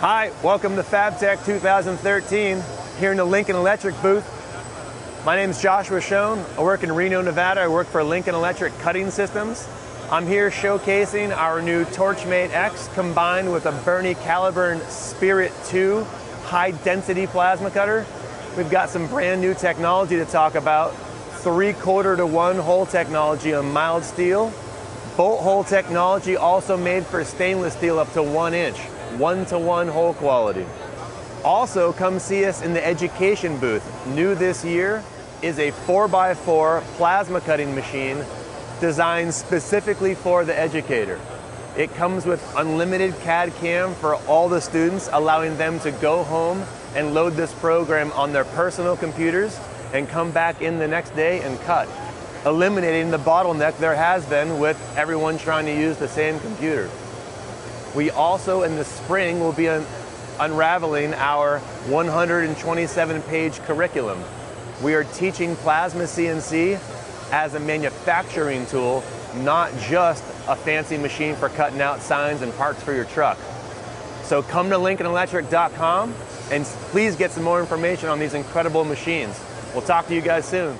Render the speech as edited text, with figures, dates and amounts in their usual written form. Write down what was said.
Hi, welcome to FABTECH 2013 here in the Lincoln Electric booth. My name is Joshua Schoen. I work in Reno, Nevada. I work for Lincoln Electric Cutting Systems. I'm here showcasing our new Torchmate X combined with a Burny Kaliburn Spirit II high-density plasma cutter. We've got some brand new technology to talk about. 3/4 to 1 hole technology on mild steel. Bolt hole technology also made for stainless steel up to 1 inch. 1-to-1 hole quality. Also, come see us in the education booth. New this year is a 4x4 plasma cutting machine designed specifically for the educator. It comes with unlimited CAD-CAM for all the students, allowing them to go home and load this program on their personal computers and come back in the next day and cut, eliminating the bottleneck there has been with everyone trying to use the same computer. We also, in the spring, will be unraveling our 127-page curriculum. We are teaching plasma CNC as a manufacturing tool, not just a fancy machine for cutting out signs and parts for your truck. So come to LincolnElectric.com and please get some more information on these incredible machines. We'll talk to you guys soon.